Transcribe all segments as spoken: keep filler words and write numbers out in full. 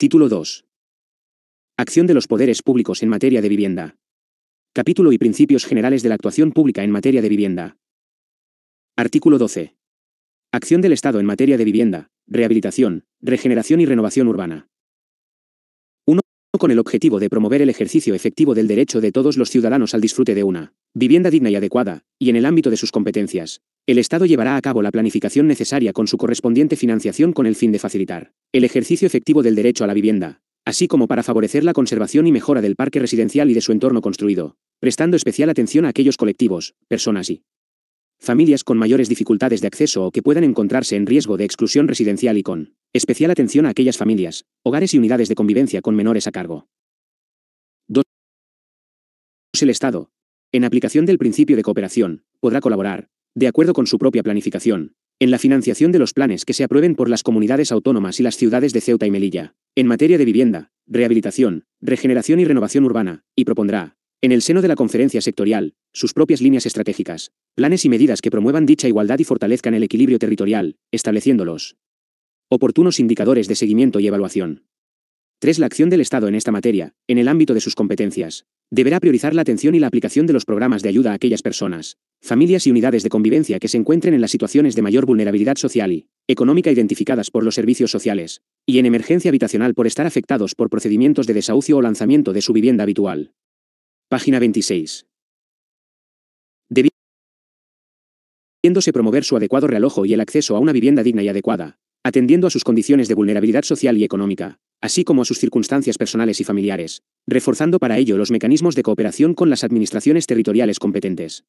Título dos. Acción de los poderes públicos en materia de vivienda. Capítulo y principios generales de la actuación pública en materia de vivienda. Artículo doce. Acción del Estado en materia de vivienda, rehabilitación, regeneración y renovación urbana. uno. Con el objetivo de promover el ejercicio efectivo del derecho de todos los ciudadanos al disfrute de una vivienda digna y adecuada, y en el ámbito de sus competencias, el Estado llevará a cabo la planificación necesaria con su correspondiente financiación con el fin de facilitar el ejercicio efectivo del derecho a la vivienda, así como para favorecer la conservación y mejora del parque residencial y de su entorno construido, prestando especial atención a aquellos colectivos, personas y familias con mayores dificultades de acceso o que puedan encontrarse en riesgo de exclusión residencial y con especial atención a aquellas familias, hogares y unidades de convivencia con menores a cargo. dos. El Estado, en aplicación del principio de cooperación, podrá colaborar, de acuerdo con su propia planificación, en la financiación de los planes que se aprueben por las comunidades autónomas y las ciudades de Ceuta y Melilla, en materia de vivienda, rehabilitación, regeneración y renovación urbana, y propondrá, en el seno de la conferencia sectorial, sus propias líneas estratégicas, planes y medidas que promuevan dicha igualdad y fortalezcan el equilibrio territorial, estableciendo los oportunos indicadores de seguimiento y evaluación. tres. La acción del Estado en esta materia, en el ámbito de sus competencias, deberá priorizar la atención y la aplicación de los programas de ayuda a aquellas personas, familias y unidades de convivencia que se encuentren en las situaciones de mayor vulnerabilidad social y económica identificadas por los servicios sociales, y en emergencia habitacional por estar afectados por procedimientos de desahucio o lanzamiento de su vivienda habitual. Página veintiséis. Debiéndose promover su adecuado realojo y el acceso a una vivienda digna y adecuada, atendiendo a sus condiciones de vulnerabilidad social y económica, así como a sus circunstancias personales y familiares, reforzando para ello los mecanismos de cooperación con las administraciones territoriales competentes.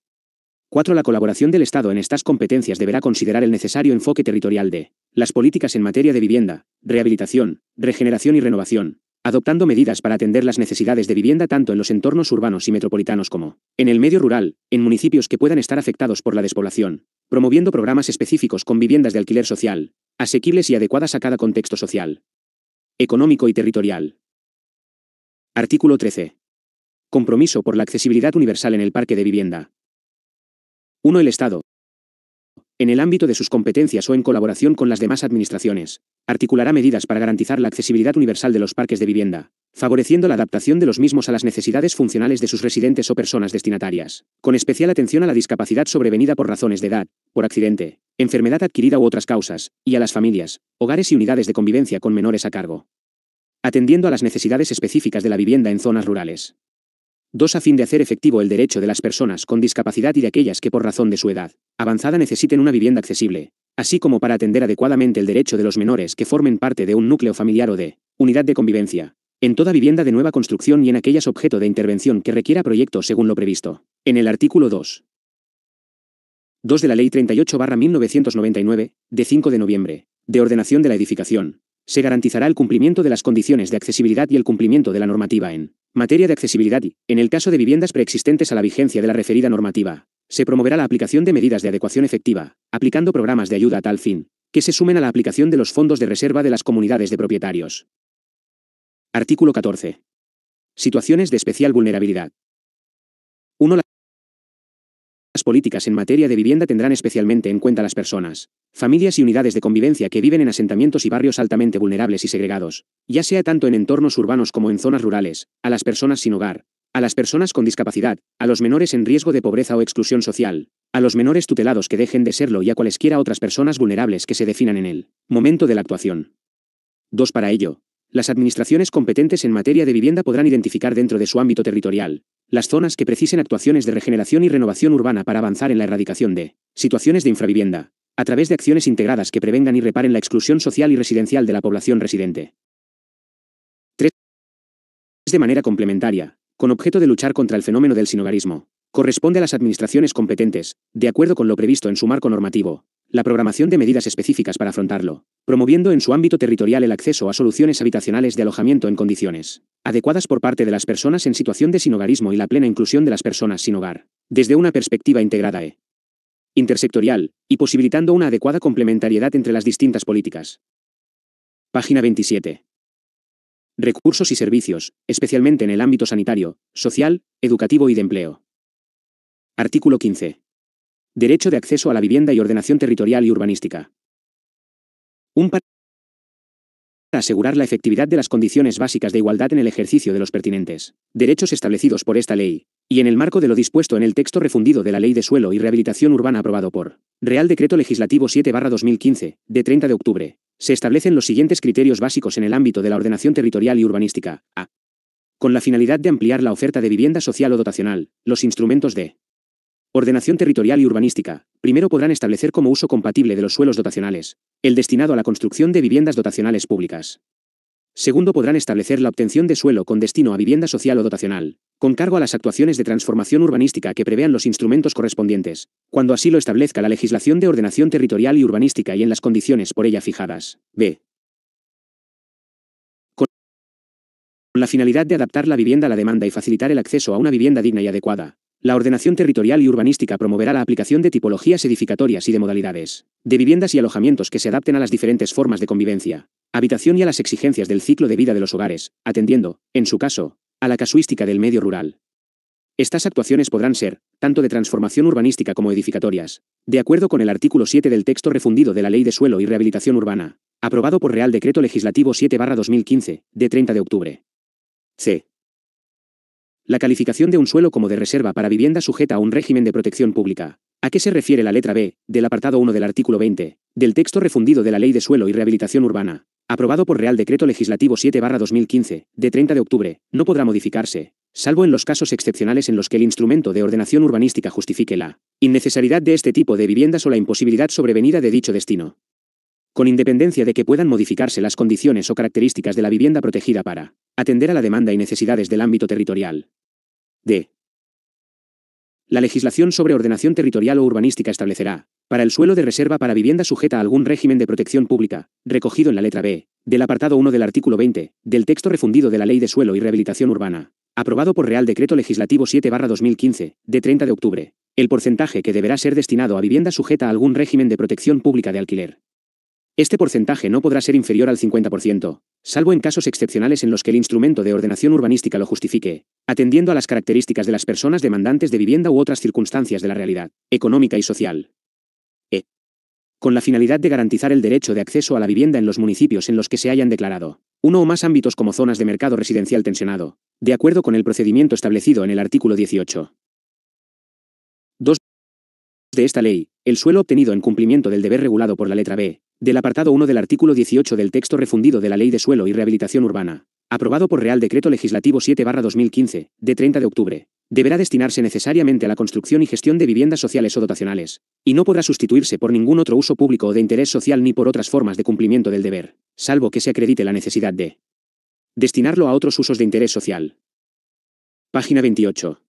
cuatro. La colaboración del Estado en estas competencias deberá considerar el necesario enfoque territorial de las políticas en materia de vivienda, rehabilitación, regeneración y renovación, adoptando medidas para atender las necesidades de vivienda tanto en los entornos urbanos y metropolitanos como en el medio rural, en municipios que puedan estar afectados por la despoblación, promoviendo programas específicos con viviendas de alquiler social, asequibles y adecuadas a cada contexto social, económico y territorial. Artículo trece. Compromiso por la accesibilidad universal en el parque de vivienda. uno. El Estado, en el ámbito de sus competencias o en colaboración con las demás administraciones, articulará medidas para garantizar la accesibilidad universal de los parques de vivienda, favoreciendo la adaptación de los mismos a las necesidades funcionales de sus residentes o personas destinatarias, con especial atención a la discapacidad sobrevenida por razones de edad, por accidente, enfermedad adquirida u otras causas, y a las familias, hogares y unidades de convivencia con menores a cargo, atendiendo a las necesidades específicas de la vivienda en zonas rurales. dos. A fin de hacer efectivo el derecho de las personas con discapacidad y de aquellas que por razón de su edad avanzada necesiten una vivienda accesible, así como para atender adecuadamente el derecho de los menores que formen parte de un núcleo familiar o de unidad de convivencia, en toda vivienda de nueva construcción y en aquellas objeto de intervención que requiera proyecto según lo previsto en el artículo dos. dos de la Ley treinta y ocho barra mil novecientos noventa y nueve, de cinco de noviembre, de ordenación de la edificación, se garantizará el cumplimiento de las condiciones de accesibilidad y el cumplimiento de la normativa en materia de accesibilidad y, en el caso de viviendas preexistentes a la vigencia de la referida normativa, se promoverá la aplicación de medidas de adecuación efectiva, aplicando programas de ayuda a tal fin, que se sumen a la aplicación de los fondos de reserva de las comunidades de propietarios. Artículo catorce. Situaciones de especial vulnerabilidad. uno. Las políticas en materia de vivienda tendrán especialmente en cuenta las personas, familias y unidades de convivencia que viven en asentamientos y barrios altamente vulnerables y segregados, ya sea tanto en entornos urbanos como en zonas rurales, a las personas sin hogar, a las personas con discapacidad, a los menores en riesgo de pobreza o exclusión social, a los menores tutelados que dejen de serlo y a cualesquiera otras personas vulnerables que se definan en el momento de la actuación. dos. Para ello, las administraciones competentes en materia de vivienda podrán identificar dentro de su ámbito territorial las zonas que precisen actuaciones de regeneración y renovación urbana para avanzar en la erradicación de situaciones de infravivienda, a través de acciones integradas que prevengan y reparen la exclusión social y residencial de la población residente. tres. De manera complementaria, con objeto de luchar contra el fenómeno del sinhogarismo, corresponde a las administraciones competentes, de acuerdo con lo previsto en su marco normativo, la programación de medidas específicas para afrontarlo, promoviendo en su ámbito territorial el acceso a soluciones habitacionales de alojamiento en condiciones adecuadas por parte de las personas en situación de sinhogarismo y la plena inclusión de las personas sin hogar, desde una perspectiva integrada e intersectorial, y posibilitando una adecuada complementariedad entre las distintas políticas. Página veintisiete. Recursos y servicios, especialmente en el ámbito sanitario, social, educativo y de empleo. Artículo quince. Derecho de acceso a la vivienda y ordenación territorial y urbanística. Un asegurar la efectividad de las condiciones básicas de igualdad en el ejercicio de los pertinentes derechos establecidos por esta ley, y en el marco de lo dispuesto en el texto refundido de la Ley de Suelo y Rehabilitación Urbana aprobado por Real Decreto Legislativo siete barra dos mil quince, de treinta de octubre, se establecen los siguientes criterios básicos en el ámbito de la ordenación territorial y urbanística. A. Con la finalidad de ampliar la oferta de vivienda social o dotacional, los instrumentos de ordenación territorial y urbanística, primero podrán establecer como uso compatible de los suelos dotacionales el destinado a la construcción de viviendas dotacionales públicas. Segundo, podrán establecer la obtención de suelo con destino a vivienda social o dotacional, con cargo a las actuaciones de transformación urbanística que prevean los instrumentos correspondientes, cuando así lo establezca la legislación de ordenación territorial y urbanística y en las condiciones por ella fijadas. B. Con la finalidad de adaptar la vivienda a la demanda y facilitar el acceso a una vivienda digna y adecuada, la ordenación territorial y urbanística promoverá la aplicación de tipologías edificatorias y de modalidades de viviendas y alojamientos que se adapten a las diferentes formas de convivencia, habitación y a las exigencias del ciclo de vida de los hogares, atendiendo, en su caso, a la casuística del medio rural. Estas actuaciones podrán ser, tanto de transformación urbanística como edificatorias, de acuerdo con el artículo siete del texto refundido de la Ley de Suelo y Rehabilitación Urbana, aprobado por Real Decreto Legislativo siete barra dos mil quince, de treinta de octubre. C. La calificación de un suelo como de reserva para vivienda sujeta a un régimen de protección pública. ¿A qué se refiere la letra B del apartado uno del artículo veinte del texto refundido de la Ley de Suelo y Rehabilitación Urbana, aprobado por Real Decreto Legislativo siete barra dos mil quince, de treinta de octubre, no podrá modificarse, salvo en los casos excepcionales en los que el instrumento de ordenación urbanística justifique la innecesariedad de este tipo de viviendas o la imposibilidad sobrevenida de dicho destino, con independencia de que puedan modificarse las condiciones o características de la vivienda protegida para atender a la demanda y necesidades del ámbito territorial. D. La legislación sobre ordenación territorial o urbanística establecerá, para el suelo de reserva para vivienda sujeta a algún régimen de protección pública, recogido en la letra B del apartado uno del artículo veinte, del texto refundido de la Ley de Suelo y Rehabilitación Urbana, aprobado por Real Decreto Legislativo siete barra dos mil quince, de treinta de octubre, el porcentaje que deberá ser destinado a vivienda sujeta a algún régimen de protección pública de alquiler. Este porcentaje no podrá ser inferior al cincuenta por ciento, salvo en casos excepcionales en los que el instrumento de ordenación urbanística lo justifique, atendiendo a las características de las personas demandantes de vivienda u otras circunstancias de la realidad económica y social. E. Con la finalidad de garantizar el derecho de acceso a la vivienda en los municipios en los que se hayan declarado uno o más ámbitos como zonas de mercado residencial tensionado, de acuerdo con el procedimiento establecido en el artículo dieciocho punto dos de esta ley, el suelo obtenido en cumplimiento del deber regulado por la letra B del apartado uno del artículo dieciocho del texto refundido de la Ley de Suelo y Rehabilitación Urbana, aprobado por Real Decreto Legislativo siete barra dos mil quince, de treinta de octubre, deberá destinarse necesariamente a la construcción y gestión de viviendas sociales o dotacionales, y no podrá sustituirse por ningún otro uso público o de interés social ni por otras formas de cumplimiento del deber, salvo que se acredite la necesidad de destinarlo a otros usos de interés social. Página veintiocho.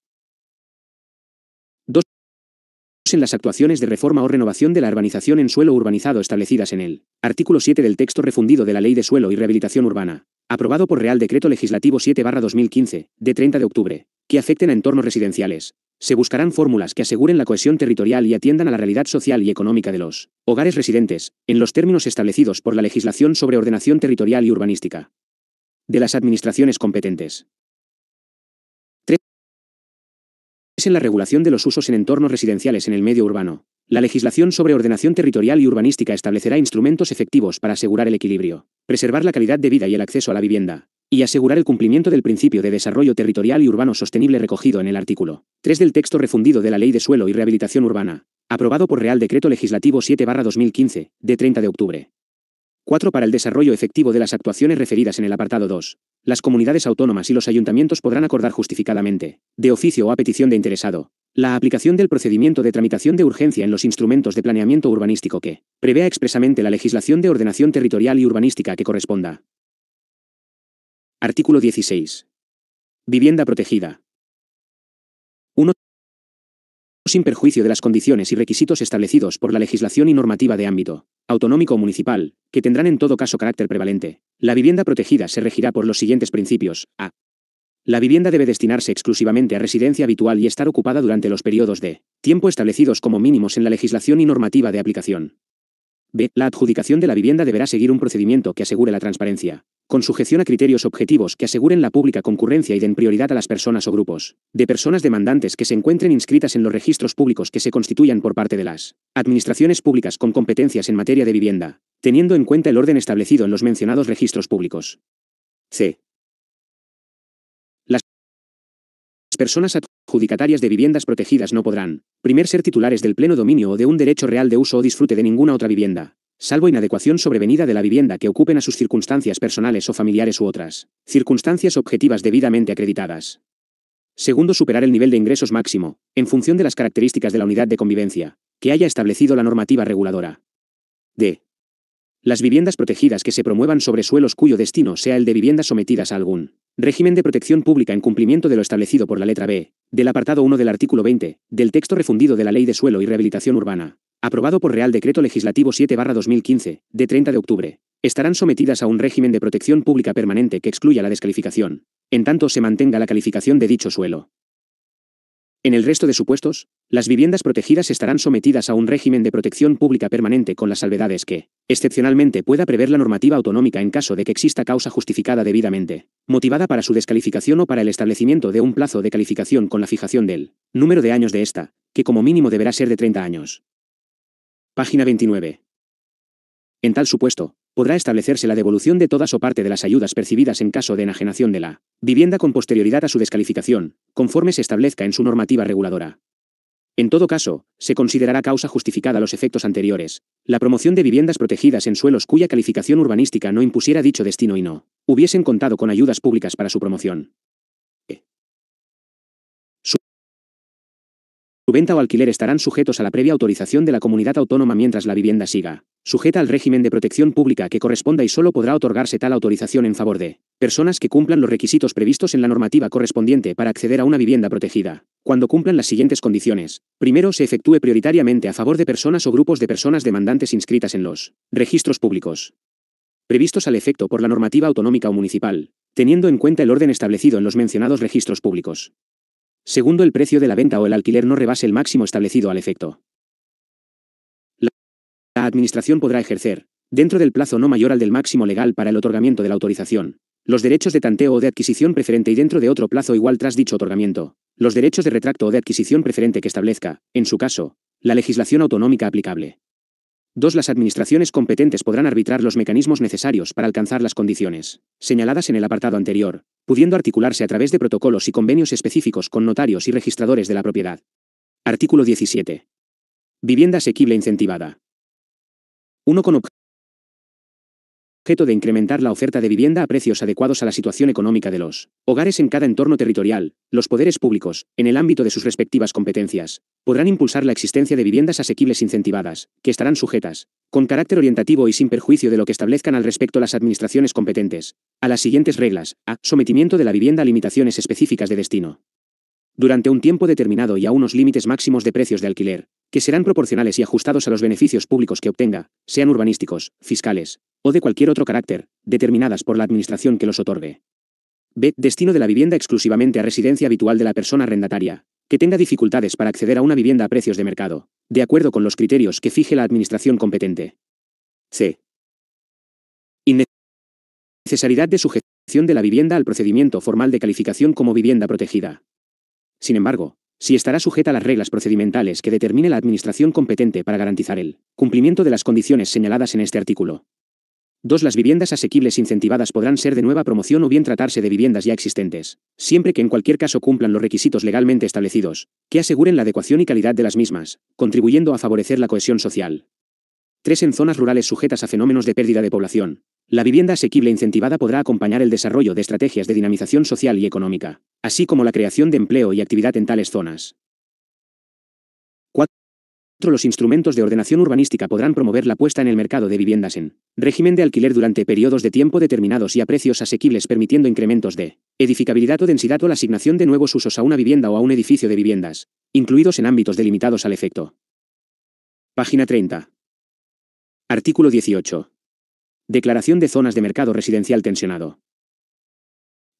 dos. En las actuaciones de reforma o renovación de la urbanización en suelo urbanizado establecidas en el artículo siete del texto refundido de la Ley de Suelo y Rehabilitación Urbana, aprobado por Real Decreto Legislativo siete barra dos mil quince, de treinta de octubre, que afecten a entornos residenciales, se buscarán fórmulas que aseguren la cohesión territorial y atiendan a la realidad social y económica de los hogares residentes, en los términos establecidos por la legislación sobre ordenación territorial y urbanística de las administraciones competentes. En la regulación de los usos en entornos residenciales en el medio urbano, la legislación sobre ordenación territorial y urbanística establecerá instrumentos efectivos para asegurar el equilibrio, preservar la calidad de vida y el acceso a la vivienda, y asegurar el cumplimiento del principio de desarrollo territorial y urbano sostenible recogido en el artículo tres del texto refundido de la Ley de Suelo y Rehabilitación Urbana, aprobado por Real Decreto Legislativo siete barra dos mil quince, de treinta de octubre. cuatro. Para el desarrollo efectivo de las actuaciones referidas en el apartado dos, las comunidades autónomas y los ayuntamientos podrán acordar justificadamente, de oficio o a petición de interesado, la aplicación del procedimiento de tramitación de urgencia en los instrumentos de planeamiento urbanístico que prevea expresamente la legislación de ordenación territorial y urbanística que corresponda. Artículo dieciséis. Vivienda protegida. uno. Sin perjuicio de las condiciones y requisitos establecidos por la legislación y normativa de ámbito autonómico o municipal, que tendrán en todo caso carácter prevalente, la vivienda protegida se regirá por los siguientes principios. A. La vivienda debe destinarse exclusivamente a residencia habitual y estar ocupada durante los periodos de tiempo establecidos como mínimos en la legislación y normativa de aplicación. B. La adjudicación de la vivienda deberá seguir un procedimiento que asegure la transparencia, con sujeción a criterios objetivos que aseguren la pública concurrencia y den prioridad a las personas o grupos de personas demandantes que se encuentren inscritas en los registros públicos que se constituyan por parte de las administraciones públicas con competencias en materia de vivienda, teniendo en cuenta el orden establecido en los mencionados registros públicos. C. Las personas adjudicatarias de viviendas protegidas no podrán, primero, ser titulares del pleno dominio o de un derecho real de uso o disfrute de ninguna otra vivienda, salvo inadecuación sobrevenida de la vivienda que ocupen a sus circunstancias personales o familiares u otras circunstancias objetivas debidamente acreditadas. Segundo, superar el nivel de ingresos máximo, en función de las características de la unidad de convivencia, que haya establecido la normativa reguladora. D. Las viviendas protegidas que se promuevan sobre suelos cuyo destino sea el de viviendas sometidas a algún régimen de protección pública en cumplimiento de lo establecido por la letra B, del apartado uno del artículo veinte, del texto refundido de la Ley de Suelo y Rehabilitación Urbana, aprobado por Real Decreto Legislativo siete barra dos mil quince, de treinta de octubre, estarán sometidas a un régimen de protección pública permanente que excluya la descalificación, en tanto se mantenga la calificación de dicho suelo. En el resto de supuestos, las viviendas protegidas estarán sometidas a un régimen de protección pública permanente con las salvedades que, excepcionalmente, pueda prever la normativa autonómica en caso de que exista causa justificada debidamente motivada para su descalificación o para el establecimiento de un plazo de calificación con la fijación del número de años de esta, que como mínimo deberá ser de treinta años. Página veintinueve. En tal supuesto, podrá establecerse la devolución de todas o parte de las ayudas percibidas en caso de enajenación de la vivienda con posterioridad a su descalificación, conforme se establezca en su normativa reguladora. En todo caso, se considerará causa justificada los efectos anteriores, la promoción de viviendas protegidas en suelos cuya calificación urbanística no impusiera dicho destino y no hubiesen contado con ayudas públicas para su promoción. Su venta o alquiler estarán sujetos a la previa autorización de la comunidad autónoma mientras la vivienda siga sujeta al régimen de protección pública que corresponda y solo podrá otorgarse tal autorización en favor de personas que cumplan los requisitos previstos en la normativa correspondiente para acceder a una vivienda protegida, cuando cumplan las siguientes condiciones. Primero, se efectúe prioritariamente a favor de personas o grupos de personas demandantes inscritas en los registros públicos previstos al efecto por la normativa autonómica o municipal, teniendo en cuenta el orden establecido en los mencionados registros públicos. Segundo, el precio de la venta o el alquiler no rebase el máximo establecido al efecto. La Administración podrá ejercer, dentro del plazo no mayor al del máximo legal para el otorgamiento de la autorización, los derechos de tanteo o de adquisición preferente y dentro de otro plazo igual tras dicho otorgamiento, los derechos de retracto o de adquisición preferente que establezca, en su caso, la legislación autonómica aplicable. dos. Las administraciones competentes podrán arbitrar los mecanismos necesarios para alcanzar las condiciones señaladas en el apartado anterior, pudiendo articularse a través de protocolos y convenios específicos con notarios y registradores de la propiedad. Artículo diecisiete. Vivienda asequible incentivada. uno. Con objeto de incrementar la oferta de vivienda a precios adecuados a la situación económica de los hogares en cada entorno territorial, los poderes públicos, en el ámbito de sus respectivas competencias, podrán impulsar la existencia de viviendas asequibles incentivadas, que estarán sujetas, con carácter orientativo y sin perjuicio de lo que establezcan al respecto las administraciones competentes, a las siguientes reglas: a. Sometimiento de la vivienda a limitaciones específicas de destino, durante un tiempo determinado y a unos límites máximos de precios de alquiler, que serán proporcionales y ajustados a los beneficios públicos que obtenga, sean urbanísticos, fiscales, o de cualquier otro carácter, determinadas por la administración que los otorgue. B. Destino de la vivienda exclusivamente a residencia habitual de la persona arrendataria, que tenga dificultades para acceder a una vivienda a precios de mercado, de acuerdo con los criterios que fije la administración competente. C. Innecesidad de sujeción de la vivienda al procedimiento formal de calificación como vivienda protegida. Sin embargo, si estará sujeta a las reglas procedimentales que determine la administración competente para garantizar el cumplimiento de las condiciones señaladas en este artículo. dos. Las viviendas asequibles incentivadas podrán ser de nueva promoción o bien tratarse de viviendas ya existentes, siempre que en cualquier caso cumplan los requisitos legalmente establecidos, que aseguren la adecuación y calidad de las mismas, contribuyendo a favorecer la cohesión social. tres. En zonas rurales sujetas a fenómenos de pérdida de población, la vivienda asequible incentivada podrá acompañar el desarrollo de estrategias de dinamización social y económica, así como la creación de empleo y actividad en tales zonas. Los instrumentos de ordenación urbanística podrán promover la puesta en el mercado de viviendas en régimen de alquiler durante periodos de tiempo determinados y a precios asequibles, permitiendo incrementos de edificabilidad o densidad o la asignación de nuevos usos a una vivienda o a un edificio de viviendas, incluidos en ámbitos delimitados al efecto. Página treinta. Artículo dieciocho. Declaración de zonas de mercado residencial tensionado.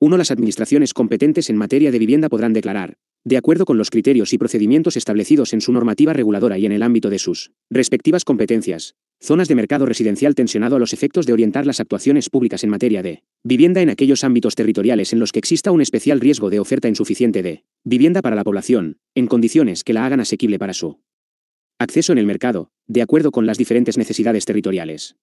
uno. Las administraciones competentes en materia de vivienda podrán declarar, de acuerdo con los criterios y procedimientos establecidos en su normativa reguladora y en el ámbito de sus respectivas competencias, zonas de mercado residencial tensionado a los efectos de orientar las actuaciones públicas en materia de vivienda en aquellos ámbitos territoriales en los que exista un especial riesgo de oferta insuficiente de vivienda para la población, en condiciones que la hagan asequible para su acceso en el mercado, de acuerdo con las diferentes necesidades territoriales.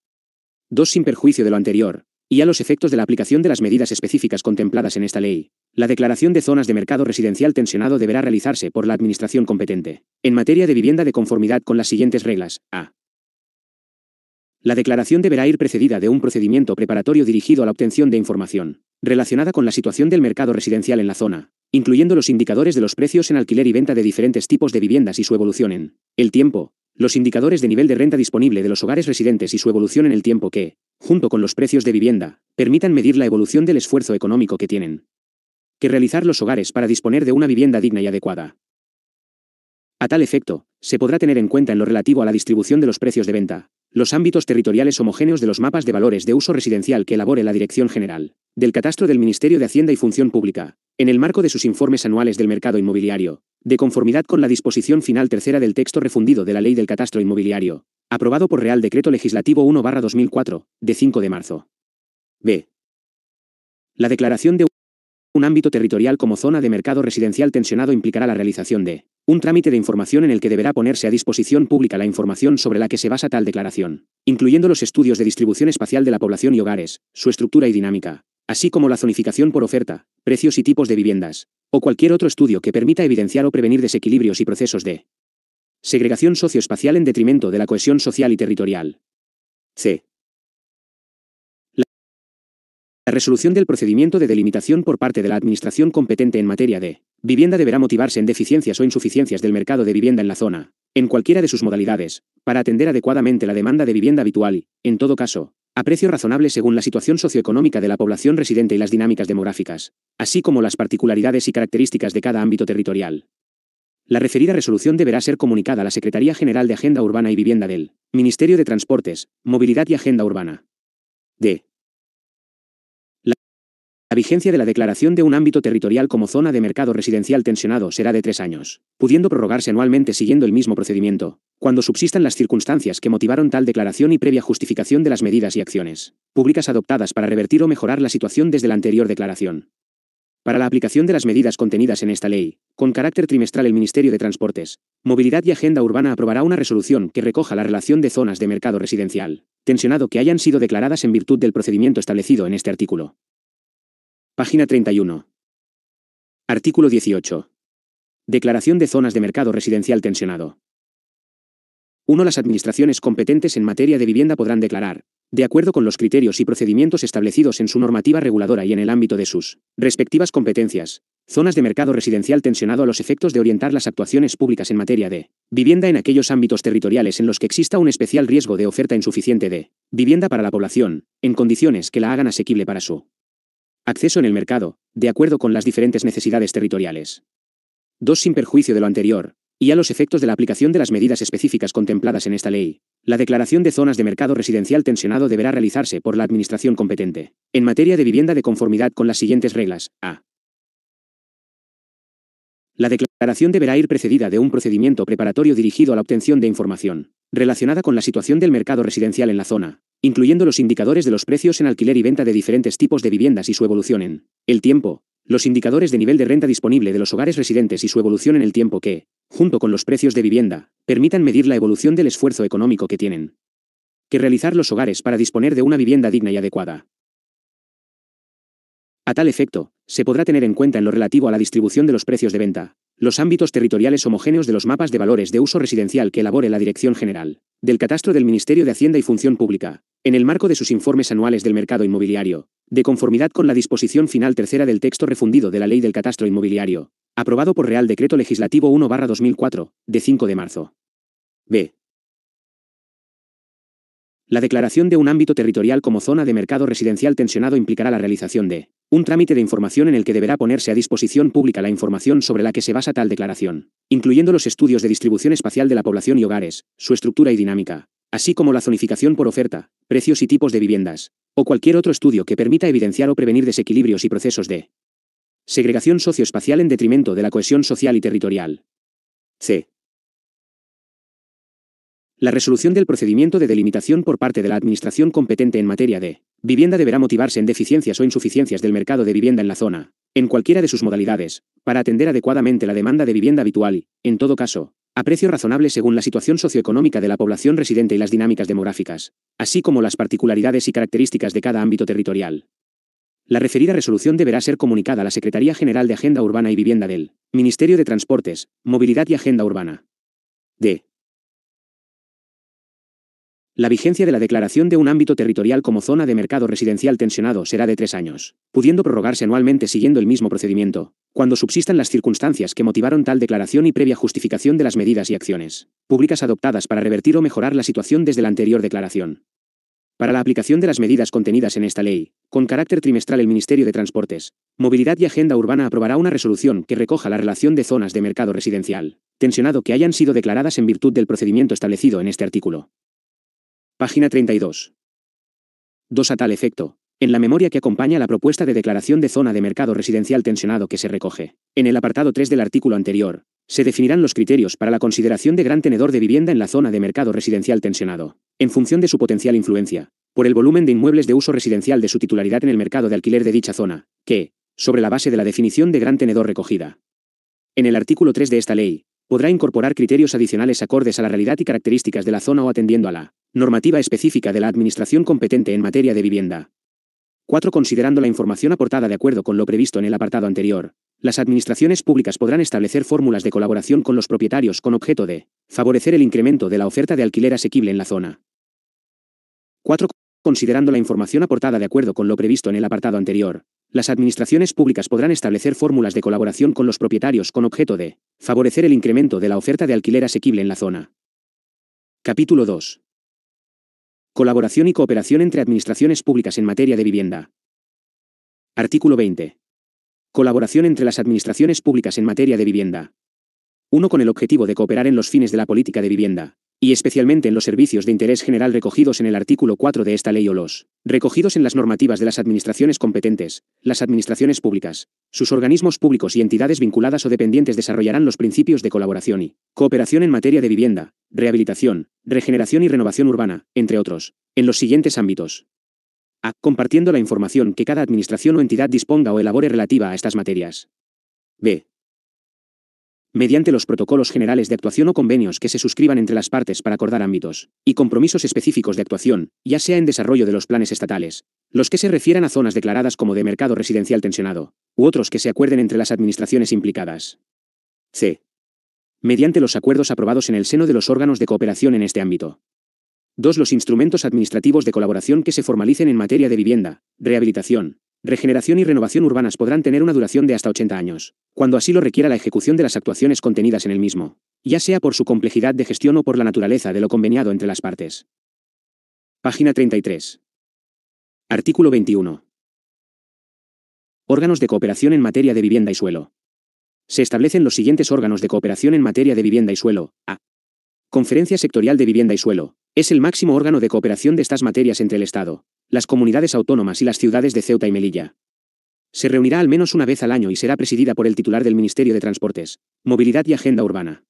dos. Sin perjuicio de lo anterior, y a los efectos de la aplicación de las medidas específicas contempladas en esta ley, la declaración de zonas de mercado residencial tensionado deberá realizarse por la administración competente en materia de vivienda de conformidad con las siguientes reglas. A. La declaración deberá ir precedida de un procedimiento preparatorio dirigido a la obtención de información relacionada con la situación del mercado residencial en la zona, incluyendo los indicadores de los precios en alquiler y venta de diferentes tipos de viviendas y su evolución en el tiempo, los indicadores de nivel de renta disponible de los hogares residentes y su evolución en el tiempo que, junto con los precios de vivienda, permitan medir la evolución del esfuerzo económico que tienen que realizar los hogares para disponer de una vivienda digna y adecuada. A tal efecto, se podrá tener en cuenta en lo relativo a la distribución de los precios de venta los ámbitos territoriales homogéneos de los mapas de valores de uso residencial que elabore la Dirección General del Catastro del Ministerio de Hacienda y Función Pública, en el marco de sus informes anuales del mercado inmobiliario, de conformidad con la disposición final tercera del texto refundido de la Ley del Catastro Inmobiliario, aprobado por Real Decreto Legislativo uno barra dos mil cuatro, de cinco de marzo. B. La declaración de un ámbito territorial como zona de mercado residencial tensionado implicará la realización de un trámite de información en el que deberá ponerse a disposición pública la información sobre la que se basa tal declaración, incluyendo los estudios de distribución espacial de la población y hogares, su estructura y dinámica, así como la zonificación por oferta, precios y tipos de viviendas, o cualquier otro estudio que permita evidenciar o prevenir desequilibrios y procesos de segregación socioespacial en detrimento de la cohesión social y territorial. C. La resolución del procedimiento de delimitación por parte de la administración competente en materia de vivienda deberá motivarse en deficiencias o insuficiencias del mercado de vivienda en la zona, en cualquiera de sus modalidades, para atender adecuadamente la demanda de vivienda habitual y, en todo caso, a precio razonable según la situación socioeconómica de la población residente y las dinámicas demográficas, así como las particularidades y características de cada ámbito territorial. La referida resolución deberá ser comunicada a la Secretaría General de Agenda Urbana y Vivienda del Ministerio de Transportes, Movilidad y Agenda Urbana. D. La vigencia de la declaración de un ámbito territorial como zona de mercado residencial tensionado será de tres años, pudiendo prorrogarse anualmente siguiendo el mismo procedimiento, cuando subsistan las circunstancias que motivaron tal declaración y previa justificación de las medidas y acciones públicas adoptadas para revertir o mejorar la situación desde la anterior declaración. Para la aplicación de las medidas contenidas en esta ley, con carácter trimestral el Ministerio de Transportes, Movilidad y Agenda Urbana aprobará una resolución que recoja la relación de zonas de mercado residencial tensionado que hayan sido declaradas en virtud del procedimiento establecido en este artículo. Página treinta y uno. Artículo dieciocho. Declaración de zonas de mercado residencial tensionado. uno. Las administraciones competentes en materia de vivienda podrán declarar, de acuerdo con los criterios y procedimientos establecidos en su normativa reguladora y en el ámbito de sus respectivas competencias, zonas de mercado residencial tensionado a los efectos de orientar las actuaciones públicas en materia de vivienda en aquellos ámbitos territoriales en los que exista un especial riesgo de oferta insuficiente de vivienda para la población, en condiciones que la hagan asequible para su acceso en el mercado, de acuerdo con las diferentes necesidades territoriales. dos. Sin perjuicio de lo anterior, y a los efectos de la aplicación de las medidas específicas contempladas en esta ley, la declaración de zonas de mercado residencial tensionado deberá realizarse por la administración competente en materia de vivienda de conformidad con las siguientes reglas. A. La declaración deberá ir precedida de un procedimiento preparatorio dirigido a la obtención de información relacionada con la situación del mercado residencial en la zona, incluyendo los indicadores de los precios en alquiler y venta de diferentes tipos de viviendas y su evolución en el tiempo, los indicadores de nivel de renta disponible de los hogares residentes y su evolución en el tiempo que, junto con los precios de vivienda, permitan medir la evolución del esfuerzo económico que tienen que realizar los hogares para disponer de una vivienda digna y adecuada. A tal efecto, se podrá tener en cuenta en lo relativo a la distribución de los precios de venta los ámbitos territoriales homogéneos de los mapas de valores de uso residencial que elabore la Dirección General del Catastro del Ministerio de Hacienda y Función Pública, en el marco de sus informes anuales del mercado inmobiliario, de conformidad con la disposición final tercera del texto refundido de la Ley del Catastro Inmobiliario, aprobado por Real Decreto Legislativo uno barra dos mil cuatro, de cinco de marzo. B. La declaración de un ámbito territorial como zona de mercado residencial tensionado implicará la realización de un trámite de información en el que deberá ponerse a disposición pública la información sobre la que se basa tal declaración, incluyendo los estudios de distribución espacial de la población y hogares, su estructura y dinámica, así como la zonificación por oferta, precios y tipos de viviendas, o cualquier otro estudio que permita evidenciar o prevenir desequilibrios y procesos de Segregación socioespacial en detrimento de la cohesión social y territorial. C. La resolución del procedimiento de delimitación por parte de la Administración competente en materia de vivienda deberá motivarse en deficiencias o insuficiencias del mercado de vivienda en la zona, en cualquiera de sus modalidades, para atender adecuadamente la demanda de vivienda habitual y, en todo caso, a precio razonable según la situación socioeconómica de la población residente y las dinámicas demográficas, así como las particularidades y características de cada ámbito territorial. La referida resolución deberá ser comunicada a la Secretaría General de Agenda Urbana y Vivienda del Ministerio de Transportes, Movilidad y Agenda Urbana. D. La vigencia de la declaración de un ámbito territorial como zona de mercado residencial tensionado será de tres años, pudiendo prorrogarse anualmente siguiendo el mismo procedimiento, cuando subsistan las circunstancias que motivaron tal declaración y previa justificación de las medidas y acciones públicas adoptadas para revertir o mejorar la situación desde la anterior declaración. Para la aplicación de las medidas contenidas en esta ley, con carácter trimestral el Ministerio de Transportes, Movilidad y Agenda Urbana aprobará una resolución que recoja la relación de zonas de mercado residencial tensionado que hayan sido declaradas en virtud del procedimiento establecido en este artículo. Página treinta y dos. dos. A tal efecto, en la memoria que acompaña la propuesta de declaración de zona de mercado residencial tensionado que se recoge en el apartado tres del artículo anterior, se definirán los criterios para la consideración de gran tenedor de vivienda en la zona de mercado residencial tensionado, en función de su potencial influencia, por el volumen de inmuebles de uso residencial de su titularidad en el mercado de alquiler de dicha zona, que, sobre la base de la definición de gran tenedor recogida en el artículo tres de esta ley, podrá incorporar criterios adicionales acordes a la realidad y características de la zona o atendiendo a la normativa específica de la Administración competente en materia de vivienda. cuatro. Considerando la información aportada de acuerdo con lo previsto en el apartado anterior, las administraciones públicas podrán establecer fórmulas de colaboración con los propietarios con objeto de favorecer el incremento de la oferta de alquiler asequible en la zona. cuatro. Considerando la información aportada de acuerdo con lo previsto en el apartado anterior, las administraciones públicas podrán establecer fórmulas de colaboración con los propietarios con objeto de favorecer el incremento de la oferta de alquiler asequible en la zona. Capítulo dos. Colaboración y cooperación entre administraciones públicas en materia de vivienda. Artículo veinte. Colaboración entre las administraciones públicas en materia de vivienda. uno. Con el objetivo de cooperar en los fines de la política de vivienda, y especialmente en los servicios de interés general recogidos en el artículo cuatro de esta ley o los recogidos en las normativas de las administraciones competentes, las administraciones públicas, sus organismos públicos y entidades vinculadas o dependientes desarrollarán los principios de colaboración y cooperación en materia de vivienda, rehabilitación, regeneración y renovación urbana, entre otros, en los siguientes ámbitos. A. Compartiendo la información que cada administración o entidad disponga o elabore relativa a estas materias. B. Mediante los protocolos generales de actuación o convenios que se suscriban entre las partes para acordar ámbitos y compromisos específicos de actuación, ya sea en desarrollo de los planes estatales, los que se refieran a zonas declaradas como de mercado residencial tensionado, u otros que se acuerden entre las administraciones implicadas. C. Mediante los acuerdos aprobados en el seno de los órganos de cooperación en este ámbito. dos. Los instrumentos administrativos de colaboración que se formalicen en materia de vivienda, rehabilitación, regeneración y renovación urbanas podrán tener una duración de hasta ochenta años, cuando así lo requiera la ejecución de las actuaciones contenidas en el mismo, ya sea por su complejidad de gestión o por la naturaleza de lo conveniado entre las partes. Página treinta y tres. Artículo veintiuno. Órganos de cooperación en materia de vivienda y suelo. Se establecen los siguientes órganos de cooperación en materia de vivienda y suelo. A. Conferencia Sectorial de Vivienda y Suelo. Es el máximo órgano de cooperación de estas materias entre el Estado, las comunidades autónomas y las ciudades de Ceuta y Melilla. Se reunirá al menos una vez al año y será presidida por el titular del Ministerio de Transportes, Movilidad y Agenda Urbana.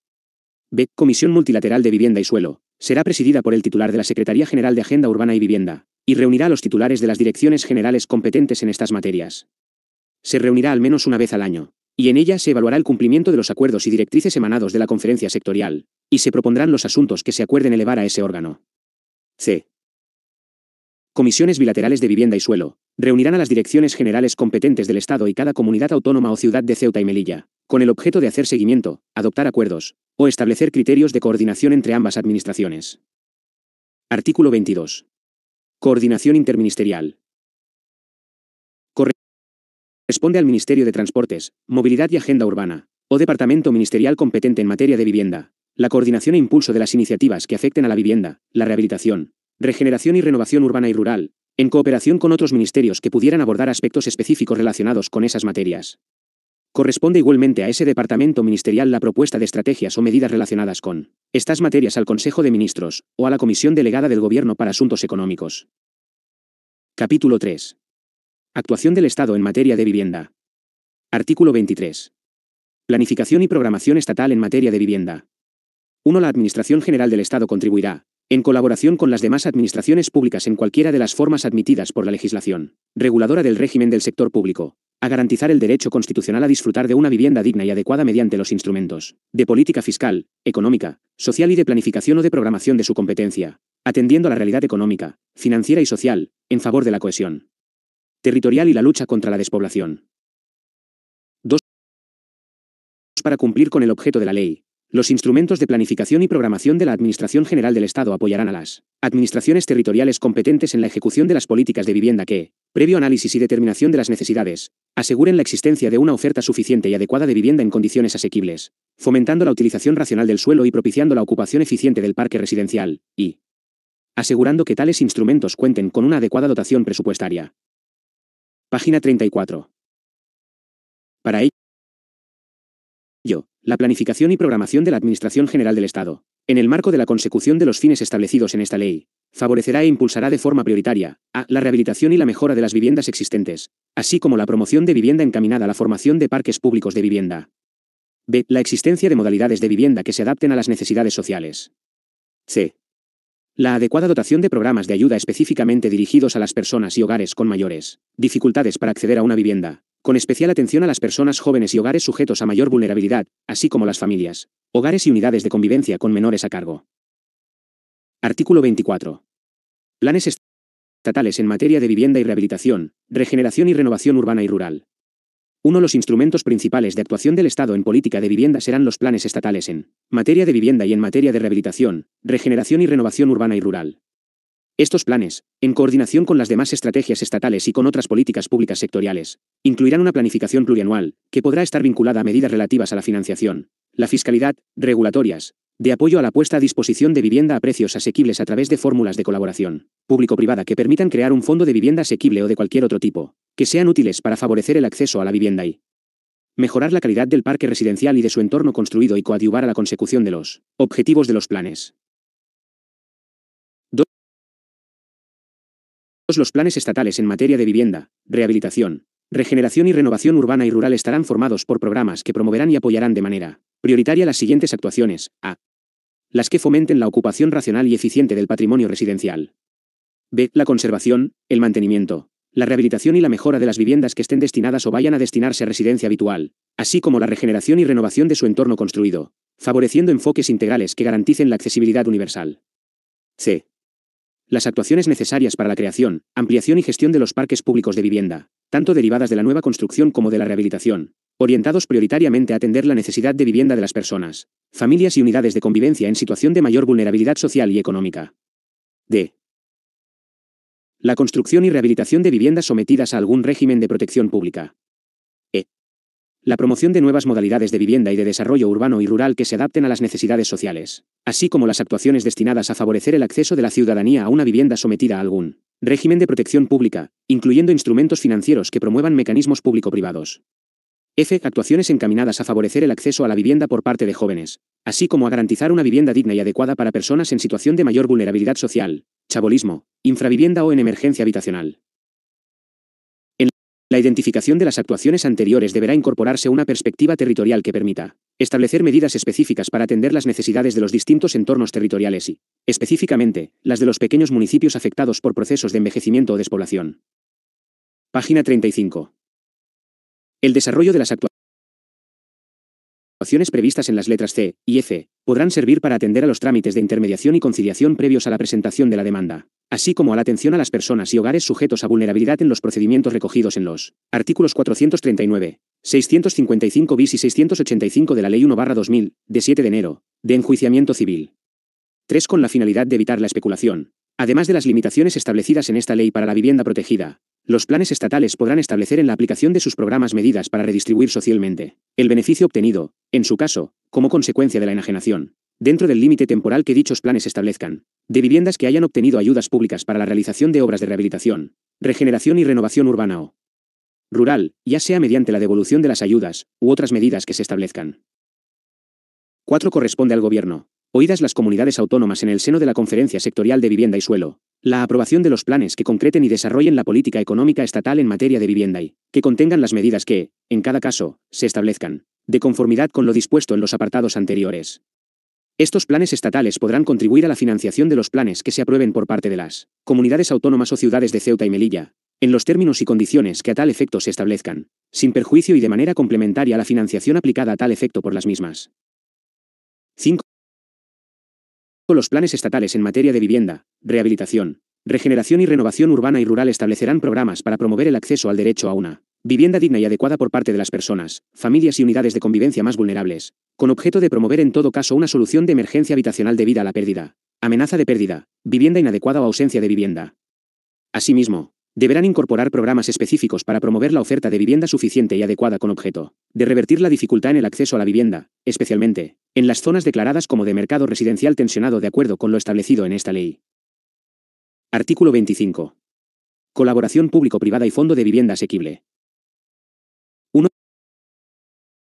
B. Comisión Multilateral de Vivienda y Suelo. Será presidida por el titular de la Secretaría General de Agenda Urbana y Vivienda, y reunirá a los titulares de las direcciones generales competentes en estas materias. Se reunirá al menos una vez al año, y en ella se evaluará el cumplimiento de los acuerdos y directrices emanados de la Conferencia Sectorial, y se propondrán los asuntos que se acuerden elevar a ese órgano. C. Comisiones bilaterales de vivienda y suelo. Reunirán a las direcciones generales competentes del Estado y cada comunidad autónoma o ciudad de Ceuta y Melilla, con el objeto de hacer seguimiento, adoptar acuerdos, o establecer criterios de coordinación entre ambas administraciones. Artículo veintidós. Coordinación interministerial. Corresponde al Ministerio de Transportes, Movilidad y Agenda Urbana, o departamento ministerial competente en materia de vivienda, la coordinación e impulso de las iniciativas que afecten a la vivienda, la rehabilitación, regeneración y renovación urbana y rural, en cooperación con otros ministerios que pudieran abordar aspectos específicos relacionados con esas materias. Corresponde igualmente a ese departamento ministerial la propuesta de estrategias o medidas relacionadas con estas materias al Consejo de Ministros, o a la Comisión Delegada del Gobierno para Asuntos Económicos. Capítulo tres. Actuación del Estado en materia de vivienda. Artículo veintitrés. Planificación y programación estatal en materia de vivienda. uno. La Administración General del Estado contribuirá, en colaboración con las demás administraciones públicas en cualquiera de las formas admitidas por la legislación reguladora del régimen del sector público, a garantizar el derecho constitucional a disfrutar de una vivienda digna y adecuada mediante los instrumentos de política fiscal, económica, social y de planificación o de programación de su competencia, atendiendo a la realidad económica, financiera y social, en favor de la cohesión territorial y la lucha contra la despoblación. dos. Para cumplir con el objeto de la ley, los instrumentos de planificación y programación de la Administración General del Estado apoyarán a las administraciones territoriales competentes en la ejecución de las políticas de vivienda que, previo análisis y determinación de las necesidades, aseguren la existencia de una oferta suficiente y adecuada de vivienda en condiciones asequibles, fomentando la utilización racional del suelo y propiciando la ocupación eficiente del parque residencial, y asegurando que tales instrumentos cuenten con una adecuada dotación presupuestaria. Página treinta y cuatro. Para ello, la planificación y programación de la Administración General del Estado, en el marco de la consecución de los fines establecidos en esta ley, favorecerá e impulsará de forma prioritaria a la rehabilitación y la mejora de las viviendas existentes, así como la promoción de vivienda encaminada a la formación de parques públicos de vivienda. b. La existencia de modalidades de vivienda que se adapten a las necesidades sociales. c. La adecuada dotación de programas de ayuda específicamente dirigidos a las personas y hogares con mayores dificultades para acceder a una vivienda, con especial atención a las personas jóvenes y hogares sujetos a mayor vulnerabilidad, así como las familias, hogares y unidades de convivencia con menores a cargo. Artículo veinticuatro. Planes estatales en materia de vivienda y rehabilitación, regeneración y renovación urbana y rural. uno. Los instrumentos principales de actuación del Estado en política de vivienda serán los planes estatales en materia de vivienda y en materia de rehabilitación, regeneración y renovación urbana y rural. Estos planes, en coordinación con las demás estrategias estatales y con otras políticas públicas sectoriales, incluirán una planificación plurianual, que podrá estar vinculada a medidas relativas a la financiación, la fiscalidad, regulatorias, de apoyo a la puesta a disposición de vivienda a precios asequibles a través de fórmulas de colaboración público-privada que permitan crear un fondo de vivienda asequible o de cualquier otro tipo, que sean útiles para favorecer el acceso a la vivienda y mejorar la calidad del parque residencial y de su entorno construido y coadyuvar a la consecución de los objetivos de los planes. dos. Los planes estatales en materia de vivienda, rehabilitación, regeneración y renovación urbana y rural estarán formados por programas que promoverán y apoyarán de manera prioritaria las siguientes actuaciones: a. Las que fomenten la ocupación racional y eficiente del patrimonio residencial. b. La conservación, el mantenimiento, la rehabilitación y la mejora de las viviendas que estén destinadas o vayan a destinarse a residencia habitual, así como la regeneración y renovación de su entorno construido, favoreciendo enfoques integrales que garanticen la accesibilidad universal. c. Las actuaciones necesarias para la creación, ampliación y gestión de los parques públicos de vivienda, tanto derivadas de la nueva construcción como de la rehabilitación, orientados prioritariamente a atender la necesidad de vivienda de las personas, familias y unidades de convivencia en situación de mayor vulnerabilidad social y económica. d. La construcción y rehabilitación de viviendas sometidas a algún régimen de protección pública. e. La promoción de nuevas modalidades de vivienda y de desarrollo urbano y rural que se adapten a las necesidades sociales, así como las actuaciones destinadas a favorecer el acceso de la ciudadanía a una vivienda sometida a algún régimen de protección pública, incluyendo instrumentos financieros que promuevan mecanismos público-privados. f. Actuaciones encaminadas a favorecer el acceso a la vivienda por parte de jóvenes, así como a garantizar una vivienda digna y adecuada para personas en situación de mayor vulnerabilidad social, chabolismo, infravivienda o en emergencia habitacional. En la identificación de las actuaciones anteriores deberá incorporarse una perspectiva territorial que permita establecer medidas específicas para atender las necesidades de los distintos entornos territoriales y, específicamente, las de los pequeños municipios afectados por procesos de envejecimiento o despoblación. Página treinta y cinco. El desarrollo de las actuaciones Las acciones previstas en las letras C y F podrán servir para atender a los trámites de intermediación y conciliación previos a la presentación de la demanda, así como a la atención a las personas y hogares sujetos a vulnerabilidad en los procedimientos recogidos en los artículos cuatrocientos treinta y nueve, seiscientos cincuenta y cinco bis y seiscientos ochenta y cinco de la Ley uno barra dos mil, de siete de enero, de enjuiciamiento civil. tres. Con la finalidad de evitar la especulación, además de las limitaciones establecidas en esta ley para la vivienda protegida, los planes estatales podrán establecer en la aplicación de sus programas medidas para redistribuir socialmente el beneficio obtenido, en su caso, como consecuencia de la enajenación, dentro del límite temporal que dichos planes establezcan, de viviendas que hayan obtenido ayudas públicas para la realización de obras de rehabilitación, regeneración y renovación urbana o rural, ya sea mediante la devolución de las ayudas, u otras medidas que se establezcan. cuatro. Corresponde al Gobierno, oídas las comunidades autónomas en el seno de la Conferencia Sectorial de Vivienda y Suelo, la aprobación de los planes que concreten y desarrollen la política económica estatal en materia de vivienda y que contengan las medidas que, en cada caso, se establezcan, de conformidad con lo dispuesto en los apartados anteriores. Estos planes estatales podrán contribuir a la financiación de los planes que se aprueben por parte de las comunidades autónomas o ciudades de Ceuta y Melilla, en los términos y condiciones que a tal efecto se establezcan, sin perjuicio y de manera complementaria a la financiación aplicada a tal efecto por las mismas. cinco. Los planes estatales en materia de vivienda, rehabilitación, regeneración y renovación urbana y rural establecerán programas para promover el acceso al derecho a una vivienda digna y adecuada por parte de las personas, familias y unidades de convivencia más vulnerables, con objeto de promover en todo caso una solución de emergencia habitacional debida a la pérdida, amenaza de pérdida, vivienda inadecuada o ausencia de vivienda. Asimismo, deberán incorporar programas específicos para promover la oferta de vivienda suficiente y adecuada con objeto de revertir la dificultad en el acceso a la vivienda, especialmente en las zonas declaradas como de mercado residencial tensionado de acuerdo con lo establecido en esta ley. Artículo veinticinco. Colaboración público-privada y Fondo de Vivienda Asequible.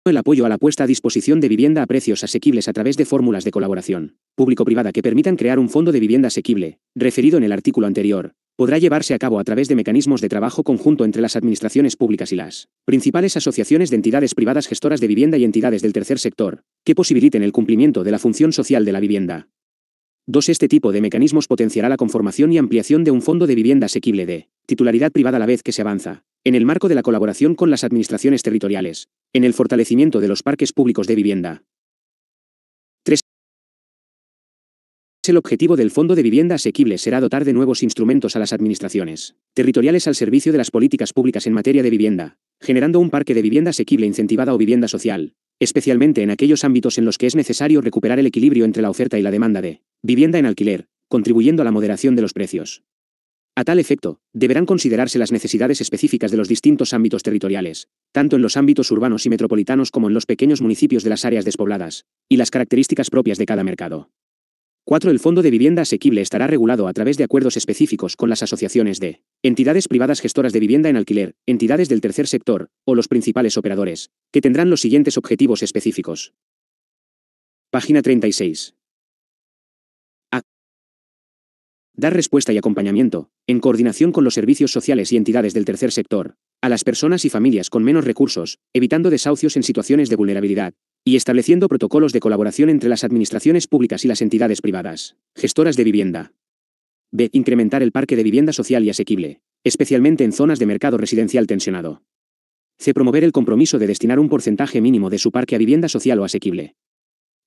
El apoyo a la puesta a disposición de vivienda a precios asequibles a través de fórmulas de colaboración público-privada que permitan crear un fondo de vivienda asequible, referido en el artículo anterior, podrá llevarse a cabo a través de mecanismos de trabajo conjunto entre las administraciones públicas y las principales asociaciones de entidades privadas gestoras de vivienda y entidades del tercer sector, que posibiliten el cumplimiento de la función social de la vivienda. dos. Este tipo de mecanismos potenciará la conformación y ampliación de un fondo de vivienda asequible de titularidad privada a la vez que se avanza, en el marco de la colaboración con las administraciones territoriales, en el fortalecimiento de los parques públicos de vivienda. tres. El objetivo del Fondo de Vivienda Asequible será dotar de nuevos instrumentos a las administraciones territoriales al servicio de las políticas públicas en materia de vivienda, generando un parque de vivienda asequible incentivada o vivienda social, especialmente en aquellos ámbitos en los que es necesario recuperar el equilibrio entre la oferta y la demanda de vivienda en alquiler, contribuyendo a la moderación de los precios. A tal efecto, deberán considerarse las necesidades específicas de los distintos ámbitos territoriales, tanto en los ámbitos urbanos y metropolitanos como en los pequeños municipios de las áreas despobladas, y las características propias de cada mercado. cuatro. El Fondo de Vivienda Asequible estará regulado a través de acuerdos específicos con las asociaciones de entidades privadas gestoras de vivienda en alquiler, entidades del tercer sector, o los principales operadores, que tendrán los siguientes objetivos específicos. Página treinta y seis. Dar respuesta y acompañamiento, en coordinación con los servicios sociales y entidades del tercer sector, a las personas y familias con menos recursos, evitando desahucios en situaciones de vulnerabilidad, y estableciendo protocolos de colaboración entre las administraciones públicas y las entidades privadas, gestoras de vivienda. b. Incrementar el parque de vivienda social y asequible, especialmente en zonas de mercado residencial tensionado. c. Promover el compromiso de destinar un porcentaje mínimo de su parque a vivienda social o asequible.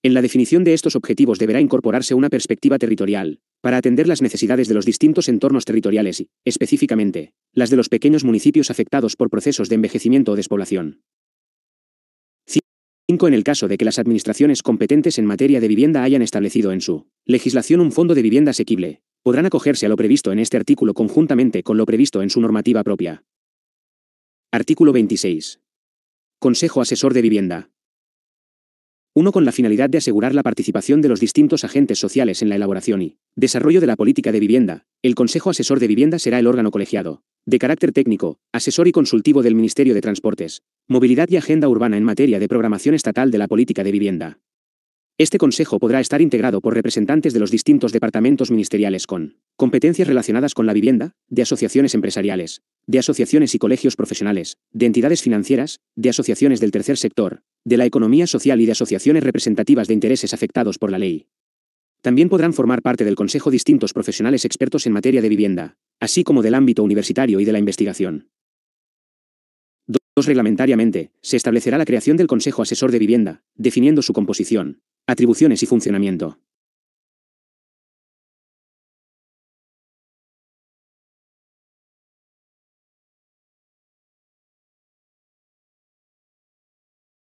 En la definición de estos objetivos deberá incorporarse una perspectiva territorial, para atender las necesidades de los distintos entornos territoriales y, específicamente, las de los pequeños municipios afectados por procesos de envejecimiento o despoblación. cinco. En el caso de que las administraciones competentes en materia de vivienda hayan establecido en su legislación un fondo de vivienda asequible, podrán acogerse a lo previsto en este artículo conjuntamente con lo previsto en su normativa propia. Artículo veintiséis. Consejo Asesor de Vivienda. uno. Con la finalidad de asegurar la participación de los distintos agentes sociales en la elaboración y desarrollo de la política de vivienda, el Consejo Asesor de Vivienda será el órgano colegiado, de carácter técnico, asesor y consultivo del Ministerio de Transportes, Movilidad y Agenda Urbana en materia de programación estatal de la política de vivienda. Este Consejo podrá estar integrado por representantes de los distintos departamentos ministeriales con competencias relacionadas con la vivienda, de asociaciones empresariales, de asociaciones y colegios profesionales, de entidades financieras, de asociaciones del tercer sector, de la economía social y de asociaciones representativas de intereses afectados por la ley. También podrán formar parte del Consejo distintos profesionales expertos en materia de vivienda, así como del ámbito universitario y de la investigación. dos. Reglamentariamente, se establecerá la creación del Consejo Asesor de Vivienda, definiendo su composición, atribuciones y funcionamiento.